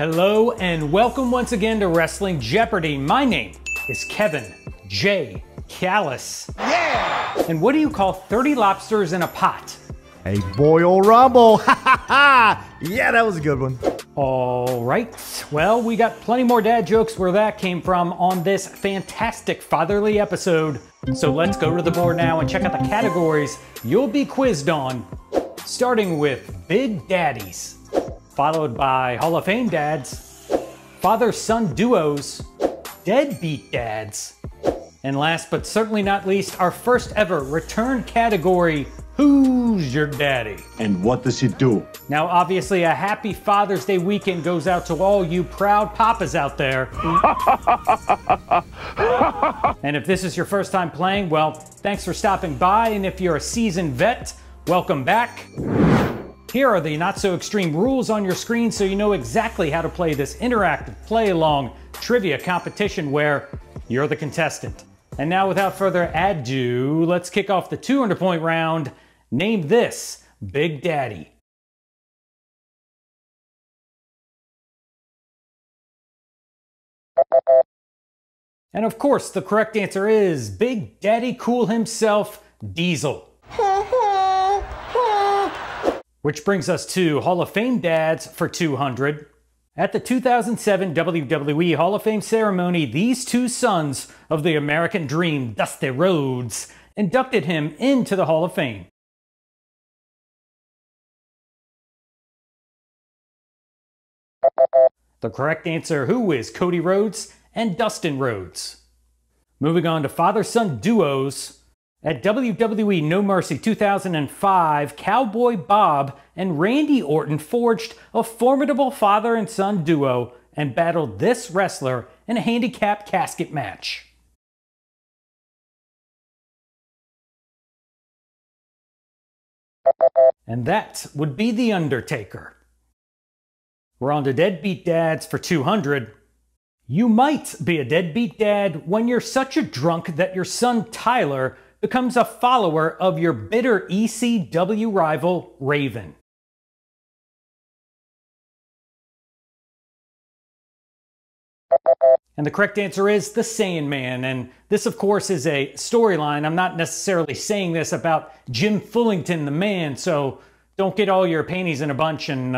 Hello and welcome once again to Wrestling Jeopardy. My name is Kevin J. Kalis. Yeah! And what do you call 30 lobsters in a pot? A boil rumble. Ha ha ha! Yeah, that was a good one. All right, well, we got plenty more dad jokes where that came from on this fantastic fatherly episode. So let's go to the board now and check out the categories you'll be quizzed on. Starting with Big Daddies, followed by Hall of Fame dads, father-son duos, deadbeat dads, and last but certainly not least, our first ever return category, Who's Your Daddy? And what does he do? Now, obviously, a happy Father's Day weekend goes out to all you proud papas out there. And if this is your first time playing, well, thanks for stopping by. And if you're a seasoned vet, welcome back. Here are the not-so-extreme rules on your screen so you know exactly how to play this interactive play-along trivia competition where you're the contestant. And now, without further ado, let's kick off the 200-point round. Name this Big Daddy. And of course, the correct answer is Big Daddy Cool himself, Diesel. Which brings us to Hall of Fame dads for 200. At the 2007 WWE Hall of Fame ceremony, these two sons of the American Dream, Dustin Rhodes, inducted him into the Hall of Fame. The correct answer, who is Cody Rhodes and Dustin Rhodes. Moving on to father-son duos. At WWE No Mercy 2005, Cowboy Bob and Randy Orton forged a formidable father and son duo and battled this wrestler in a handicap casket match. And that would be The Undertaker. We're on to deadbeat dads for 200. You might be a deadbeat dad when you're such a drunk that your son Tyler becomes a follower of your bitter ECW rival, Raven. And the correct answer is the Sandman. And this, of course, is a storyline. I'm not necessarily saying this about Jim Fullington, the man, so don't get all your panties in a bunch and,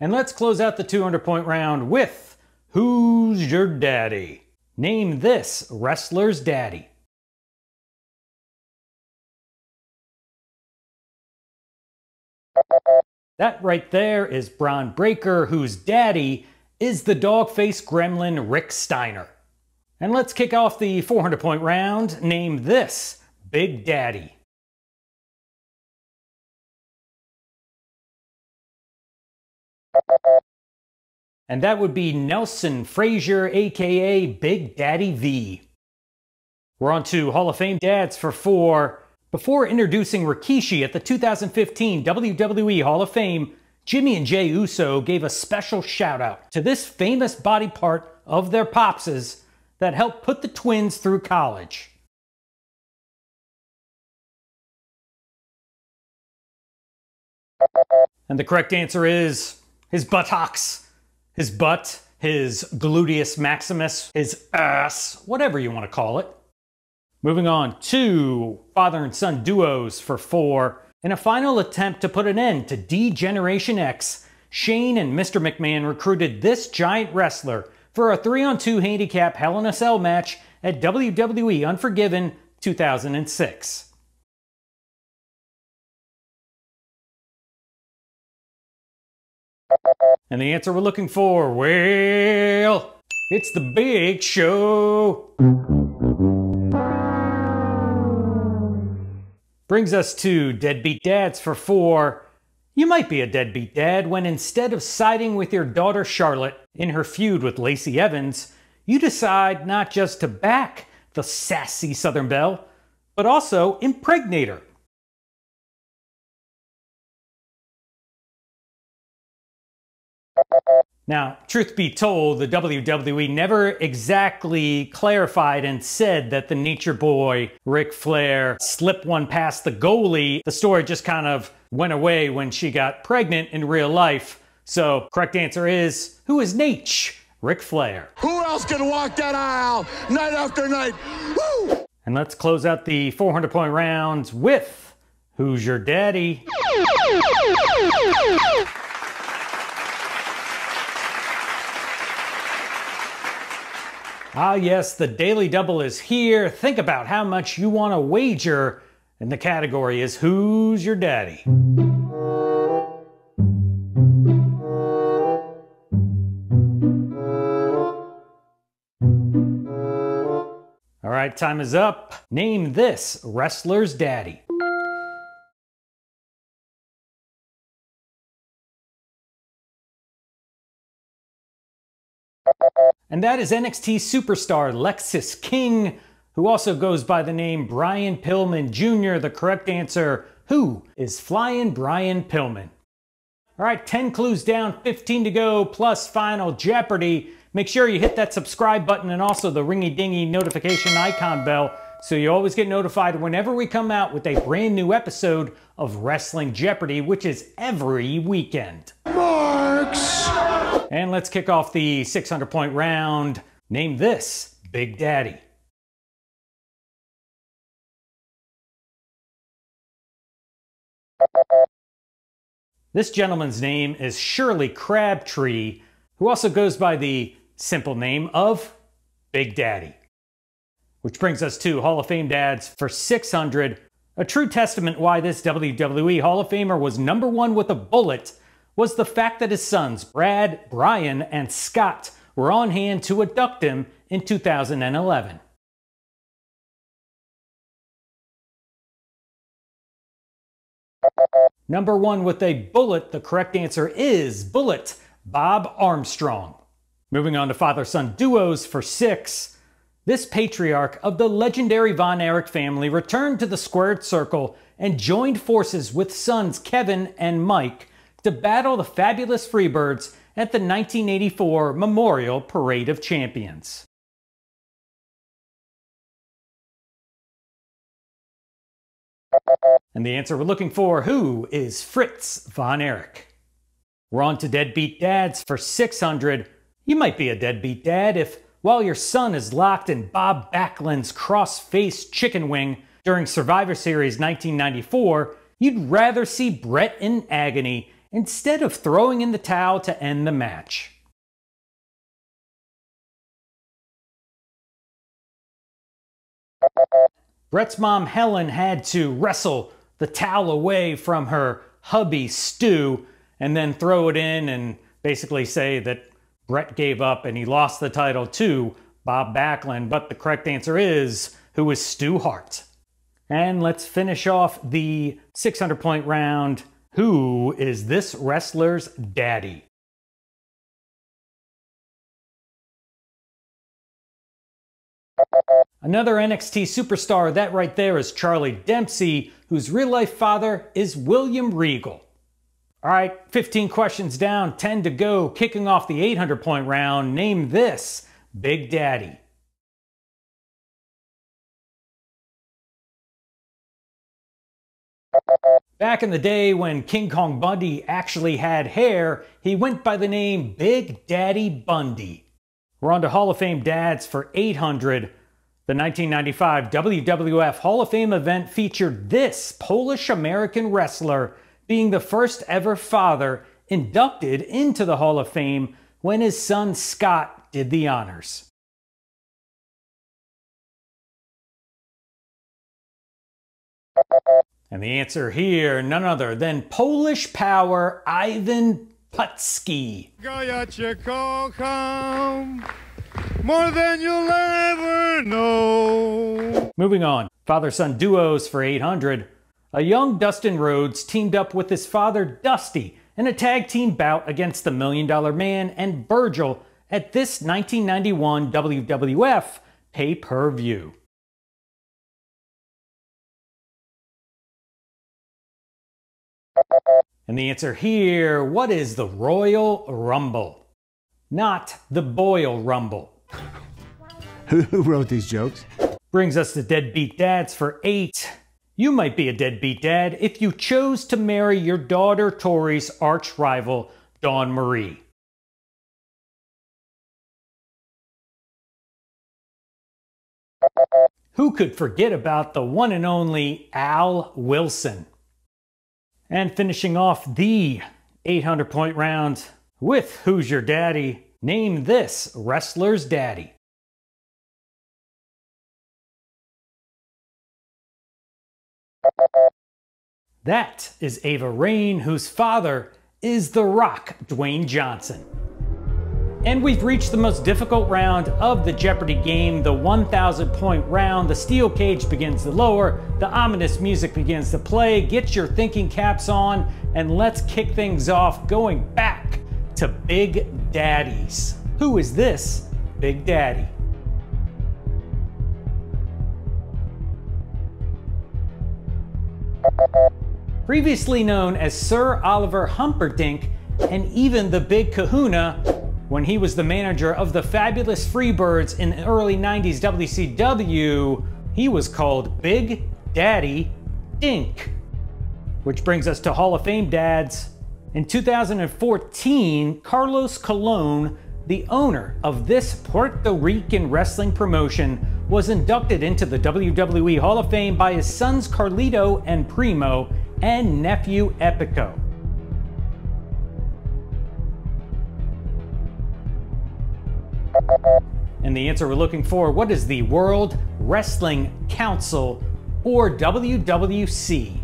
And let's close out the 200-point round with Who's Your Daddy? Name this wrestler's daddy. That right there is Braun Breaker, whose daddy is the dog-faced gremlin Ric Steiner. And let's kick off the 400-point round. Name this Big Daddy. And that would be Nelson Frazier, aka Big Daddy V. We're on to Hall of Fame dads for 4. Before introducing Rikishi at the 2015 WWE Hall of Fame, Jimmy and Jay Uso gave a special shout out to this famous body part of their popses that helped put the twins through college. And the correct answer is his buttocks. His butt, his gluteus maximus, his ass, whatever you want to call it. Moving on to father and son duos for 4. In a final attempt to put an end to D-Generation X, Shane and Mr. McMahon recruited this giant wrestler for a 3-on-2 handicap Hell in a Cell match at WWE Unforgiven 2006. And the answer we're looking for, well, it's the Big Show. Brings us to deadbeat dads for 4. You might be a deadbeat dad when instead of siding with your daughter Charlotte in her feud with Lacey Evans, you decide not just to back the sassy Southern Belle, but also impregnate her. Now, truth be told, the WWE never exactly clarified and said that the nature boy, Ric Flair, slipped one past the goalie. The story just kind of went away when she got pregnant in real life. So correct answer is, who is Nate? Ric Flair. Who else can walk that aisle night after night? Woo! And let's close out the 400-point rounds with, who's your daddy? Ah yes, the Daily Double is here. Think about how much you want to wager, and the category is Who's Your Daddy? All right, time is up. Name this wrestler's daddy. And that is NXT superstar Lexis King, who also goes by the name Brian Pillman Jr. The correct answer, who is Flying Brian Pillman? All right, 10 clues down, 15 to go, plus Final Jeopardy. Make sure you hit that subscribe button and also the ringy-dingy notification icon bell so you always get notified whenever we come out with a brand new episode of Wrestling Jeopardy, which is every weekend. Marks! And let's kick off the 600-point round. Name this Big Daddy. This gentleman's name is Shirley Crabtree, who also goes by the simple name of Big Daddy. Which brings us to Hall of Fame dads for 600. A true testament why this WWE Hall of Famer was number one with a bullet was the fact that his sons, Brad, Brian, and Scott, were on hand to induct him in 2011. Number one with a bullet, the correct answer is Bullet Bob Armstrong. Moving on to father-son duos for 6. This patriarch of the legendary Von Erich family returned to the squared circle and joined forces with sons Kevin and Mike to battle the fabulous Freebirds at the 1984 Memorial Parade of Champions. And the answer we're looking for, who is Fritz Von Erich? We're on to deadbeat dads for 600. You might be a deadbeat dad if, while your son is locked in Bob Backlund's cross-faced chicken wing during Survivor Series 1994, you'd rather see Bret in agony instead of throwing in the towel to end the match. Bret's mom Helen had to wrestle the towel away from her hubby Stu and then throw it in and basically say that Bret gave up and he lost the title to Bob Backlund, but the correct answer is, who is Stu Hart? And let's finish off the 600-point round. Who is this wrestler's daddy? Another NXT superstar, that right there is Charlie Dempsey, whose real-life father is William Regal. All right, 15 questions down, 10 to go, kicking off the 800-point round. Name this Big Daddy. Back in the day when King Kong Bundy actually had hair, he went by the name Big Daddy Bundy. We're on to Hall of Fame dads for 800. The 1995 WWF Hall of Fame event featured this Polish-American wrestler being the first ever father inducted into the Hall of Fame when his son Scott did the honors. And the answer here, none other than Polish power Ivan Putski. More than you'll ever know. Moving on, father-son duos for 800. A young Dustin Rhodes teamed up with his father Dusty in a tag team bout against the $1 Million Man and Virgil at this 1991 WWF pay-per-view. And the answer here, what is the Royal Rumble? Not the Boyle Rumble. Who wrote these jokes? Brings us to deadbeat dads for 8. You might be a deadbeat dad if you chose to marry your daughter Tori's arch rival, Dawn Marie. Who could forget about the one and only Al Wilson? And finishing off the 800-point round with Who's Your Daddy? Name this wrestler's daddy. That is Ava Raine, whose father is The Rock, Dwayne Johnson. And we've reached the most difficult round of the Jeopardy game, the 1,000-point round. The steel cage begins to lower, the ominous music begins to play. Get your thinking caps on, and let's kick things off going back to Big Daddies. Who is this Big Daddy? Previously known as Sir Oliver Humperdinck and even the Big Kahuna when he was the manager of the fabulous Freebirds in the early 90s WCW, he was called Big Daddy Dink. Which brings us to Hall of Fame dads. In 2014, Carlos Colon, the owner of this Puerto Rican wrestling promotion, was inducted into the WWE Hall of Fame by his sons Carlito and Primo and nephew Epico. And the answer we're looking for, what is the World Wrestling Council, or WWC?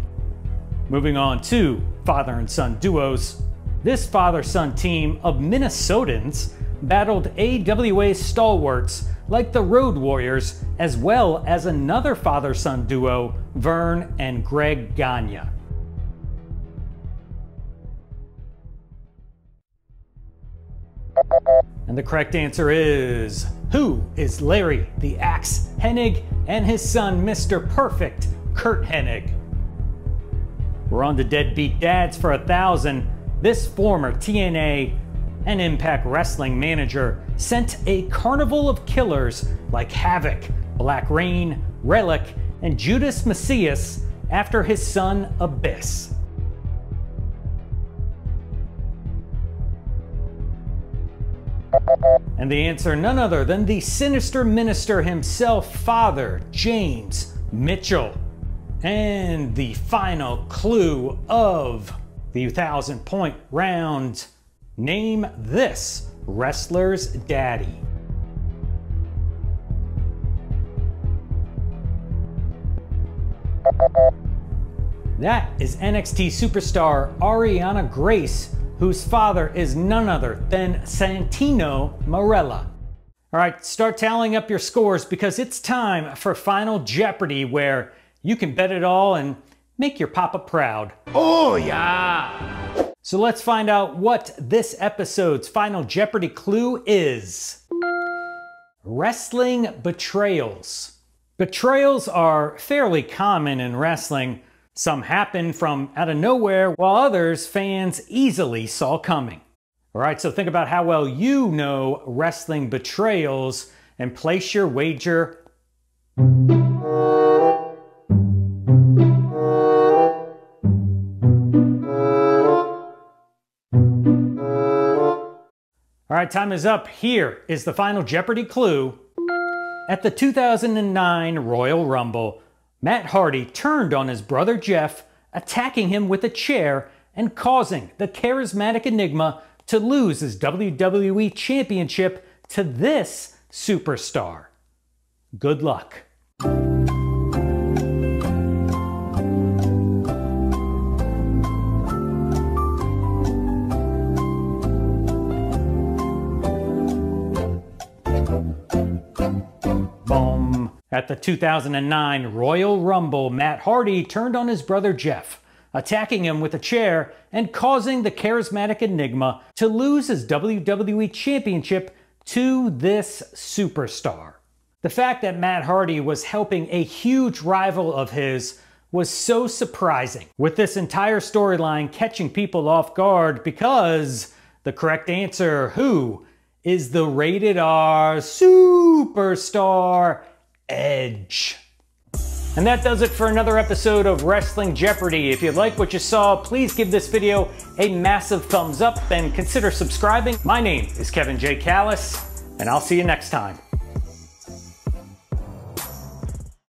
Moving on to father and son duos. This father-son team of Minnesotans battled AWA stalwarts like the Road Warriors, as well as another father-son duo, Vern and Greg Gagne. And the correct answer is, who is Larry the Axe Hennig and his son, Mr. Perfect, Kurt Hennig? We're on to Deadbeat Dads for 1,000. This former TNA and Impact Wrestling manager sent a carnival of killers like Havoc, Black Rain, Relic, and Judas Macias after his son Abyss. And the answer, none other than the sinister minister himself, Father James Mitchell. And the final clue of the 1,000-point round, name this wrestler's daddy. That is NXT superstar Ariana Grace, whose father is none other than Santino Marella. All right, start tallying up your scores because it's time for Final Jeopardy, where you can bet it all and make your papa proud. Oh yeah! So let's find out what this episode's Final Jeopardy clue is. Wrestling betrayals. Betrayals are fairly common in wrestling. Some happen from out of nowhere, while others fans easily saw coming. All right, so think about how well you know wrestling betrayals and place your wager. All right, time is up. Here is the Final Jeopardy clue. At the 2009 Royal Rumble, Matt Hardy turned on his brother Jeff, attacking him with a chair and causing the charismatic Enigma to lose his WWE Championship to this superstar. Good luck. At the 2009 Royal Rumble, Matt Hardy turned on his brother Jeff, attacking him with a chair and causing the charismatic Enigma to lose his WWE Championship to this superstar. The fact that Matt Hardy was helping a huge rival of his was so surprising, with this entire storyline catching people off guard because the correct answer, who is the rated R superstar Edge. And that does it for another episode of Wrestling Jeopardy! If you like what you saw, please give this video a massive thumbs up and consider subscribing. My name is Kevin J. Kalis, and I'll see you next time.